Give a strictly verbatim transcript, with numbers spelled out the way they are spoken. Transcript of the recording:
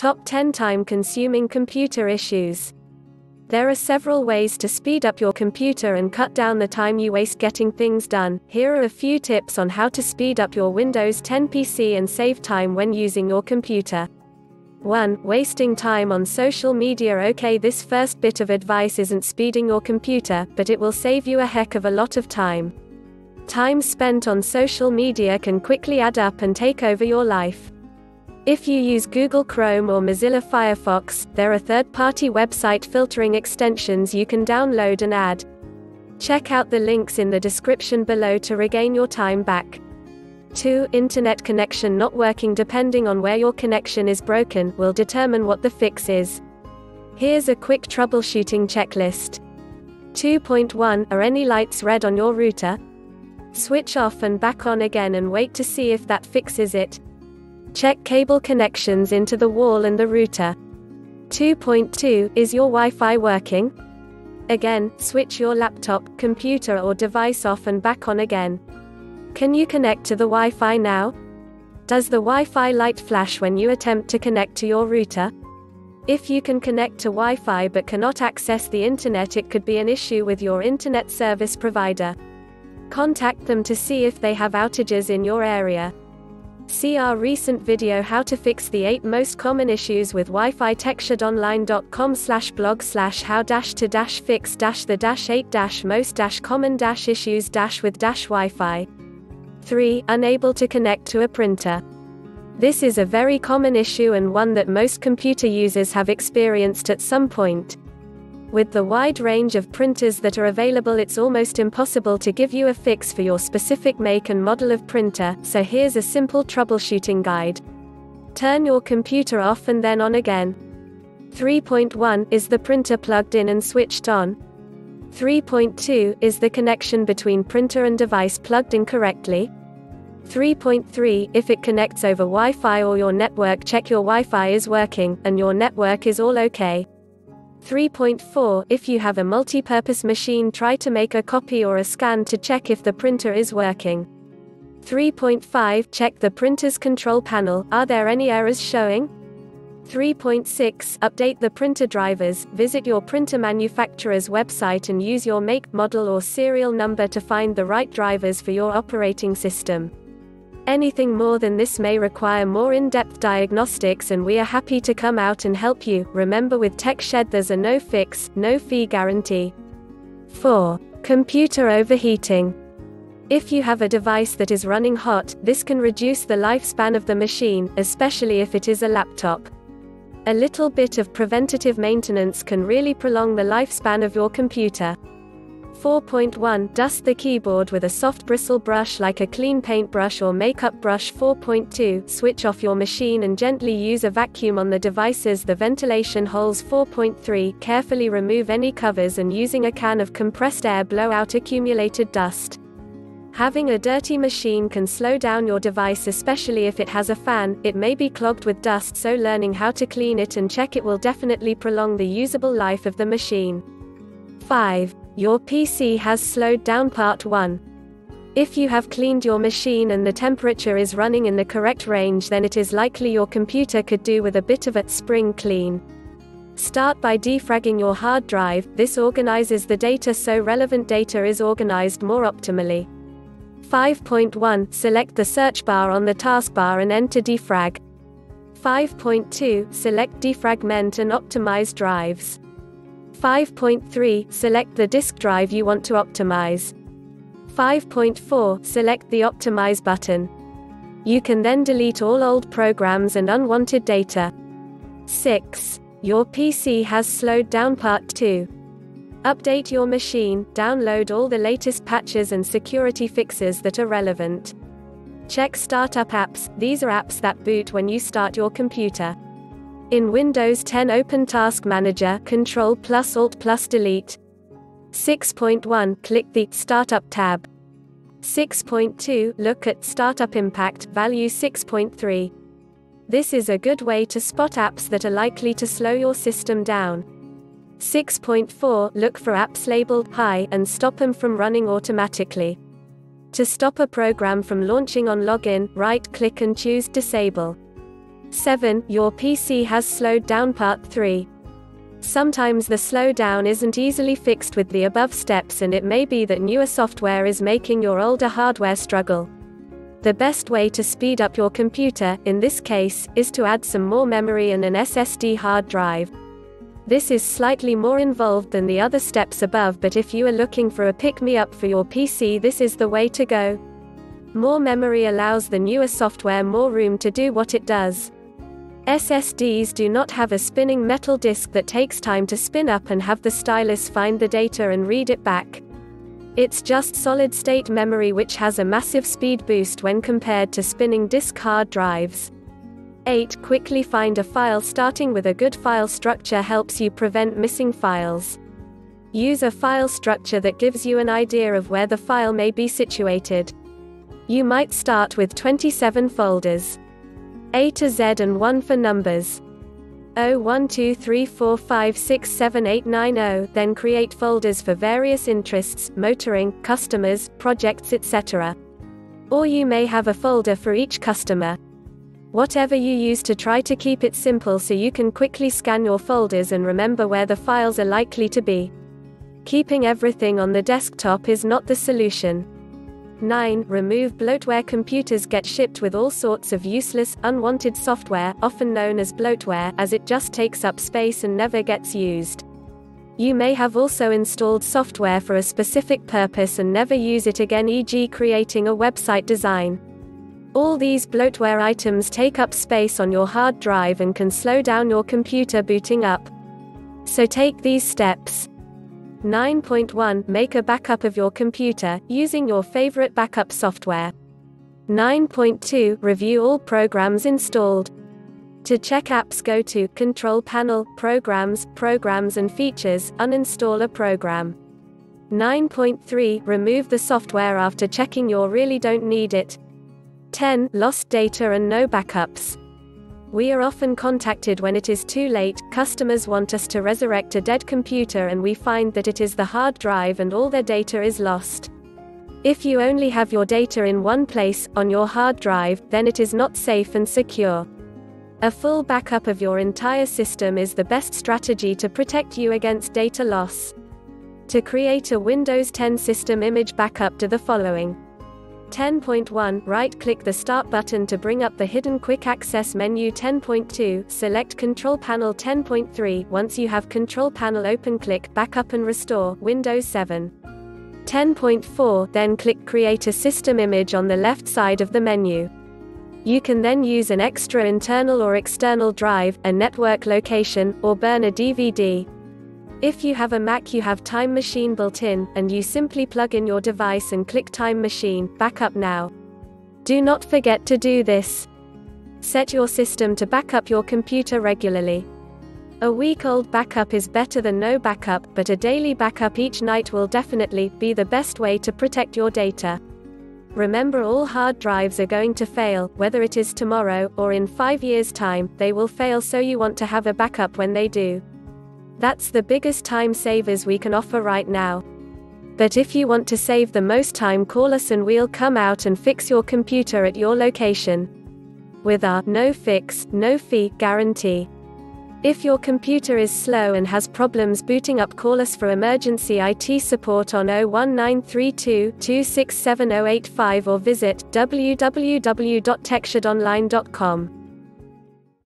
Top ten Time-Consuming Computer Issues. There are several ways to speed up your computer and cut down the time you waste getting things done. Here are a few tips on how to speed up your Windows ten P C and save time when using your computer. one Wasting time on social media. Okay, this first bit of advice isn't speeding your computer, but it will save you a heck of a lot of time. Time spent on social media can quickly add up and take over your life. If you use Google Chrome or Mozilla Firefox, there are third-party website filtering extensions you can download and add. Check out the links in the description below to regain your time back. two Internet connection not working. Depending on where your connection is broken, will determine what the fix is. Here's a quick troubleshooting checklist. two point one Are any lights red on your router? Switch off and back on again and wait to see if that fixes it. Check cable connections into the wall and the router. two point two Is your Wi-Fi working? Again, switch your laptop, computer or device off and back on again. Can you connect to the Wi-Fi now? Does the Wi-Fi light flash when you attempt to connect to your router? If you can connect to Wi-Fi but cannot access the internet, it could be an issue with your internet service provider. Contact them to see if they have outages in your area. See our recent video how to fix the eight most common issues with Wi-Fi, techshedonline dot com slash blog slash how to fix the eight most common issues with Wi-Fi. three Unable to connect to a printer. This is a very common issue and one that most computer users have experienced at some point. With the wide range of printers that are available, it's almost impossible to give you a fix for your specific make and model of printer, so here's a simple troubleshooting guide. Turn your computer off and then on again. three point one Is the printer plugged in and switched on? three point two Is the connection between printer and device plugged in correctly? three point three If it connects over Wi-Fi or your network, check your Wi-Fi is working, and your network is all okay. three point four If you have a multi-purpose machine, try to make a copy or a scan to check if the printer is working. three point five Check the printer's control panel, are there any errors showing? three point six Update the printer drivers, visit your printer manufacturer's website and use your make, model or serial number to find the right drivers for your operating system. Anything more than this may require more in-depth diagnostics, and we are happy to come out and help you. Remember, with Tech Shed there's a no fix, no fee guarantee. four Computer overheating. If you have a device that is running hot, this can reduce the lifespan of the machine, especially if it is a laptop. A little bit of preventative maintenance can really prolong the lifespan of your computer. four point one Dust the keyboard with a soft bristle brush like a clean paintbrush or makeup brush. four point two Switch off your machine and gently use a vacuum on the devices, the ventilation holes. four point three Carefully remove any covers and using a can of compressed air blow out accumulated dust. Having a dirty machine can slow down your device, especially if it has a fan. It may be clogged with dust, so learning how to clean it and check it will definitely prolong the usable life of the machine. five Your P C has slowed down. Part one. If you have cleaned your machine and the temperature is running in the correct range, then it is likely your computer could do with a bit of a spring clean. Start by defragging your hard drive. This organizes the data so relevant data is organized more optimally. five point one Select the search bar on the taskbar and enter defrag. five point two Select defragment and optimize drives. five point three Select the disk drive you want to optimize. five point four Select the Optimize button. You can then delete all old programs and unwanted data. six Your P C has slowed down. Part two. Update your machine, download all the latest patches and security fixes that are relevant. Check startup apps, these are apps that boot when you start your computer. In Windows ten, open Task Manager, Control plus Alt plus Delete. six point one Click the Startup tab. six point two Look at Startup Impact Value. six point three This is a good way to spot apps that are likely to slow your system down. six point four Look for apps labeled Hi and stop them from running automatically. To stop a program from launching on login, right-click and choose Disable. seven. Your P C has slowed down. Part three. Sometimes the slowdown isn't easily fixed with the above steps, and it may be that newer software is making your older hardware struggle. The best way to speed up your computer, in this case, is to add some more memory and an S S D hard drive. This is slightly more involved than the other steps above, but if you are looking for a pick-me-up for your P C, this is the way to go. More memory allows the newer software more room to do what it does. S S Ds do not have a spinning metal disk that takes time to spin up and have the stylus find the data and read it back. It's just solid-state memory, which has a massive speed boost when compared to spinning disk hard drives. eight. Quickly find a file. Starting with a good file structure helps you prevent missing files. Use a file structure that gives you an idea of where the file may be situated. You might start with twenty-seven folders. A to Z and one for numbers. zero one two three four five six seven eight nine zero, then create folders for various interests, motoring, customers, projects, et cetera. Or you may have a folder for each customer. Whatever you use, to try to keep it simple so you can quickly scan your folders and remember where the files are likely to be. Keeping everything on the desktop is not the solution. nine. Remove bloatware. Computers get shipped with all sorts of useless, unwanted software, often known as bloatware, as it just takes up space and never gets used. You may have also installed software for a specific purpose and never use it again, for example creating a website design. All these bloatware items take up space on your hard drive and can slow down your computer booting up. So take these steps. nine point one. Make a backup of your computer, using your favorite backup software. nine point two. Review all programs installed. To check apps, go to Control Panel, Programs, Programs and Features, uninstall a program. nine point three. Remove the software after checking you really don't need it. ten. Lost data and no backups. We are often contacted when it is too late. Customers want us to resurrect a dead computer, and we find that it is the hard drive and all their data is lost. If you only have your data in one place, on your hard drive, then it is not safe and secure. A full backup of your entire system is the best strategy to protect you against data loss. To create a Windows ten system image backup, do the following. ten point one. Right-click the Start button to bring up the hidden Quick Access menu. ten point two. Select Control Panel. ten point three. Once you have Control Panel open, click Backup and Restore, Windows seven. ten point four. Then click Create a System Image on the left side of the menu. You can then use an extra internal or external drive, a network location, or burn a D V D. If you have a Mac, you have Time Machine built in, and you simply plug in your device and click Time Machine, backup now. Do not forget to do this. Set your system to back up your computer regularly. A week-old backup is better than no backup, but a daily backup each night will definitely be the best way to protect your data. Remember, all hard drives are going to fail, whether it is tomorrow, or in five years' time, they will fail, so you want to have a backup when they do. That's the biggest time savers we can offer right now. But if you want to save the most time, call us and we'll come out and fix your computer at your location. With our no fix, no fee guarantee. If your computer is slow and has problems booting up, call us for emergency I T support on zero one nine three two two six seven zero eight five or visit w w w dot tech shed online dot com.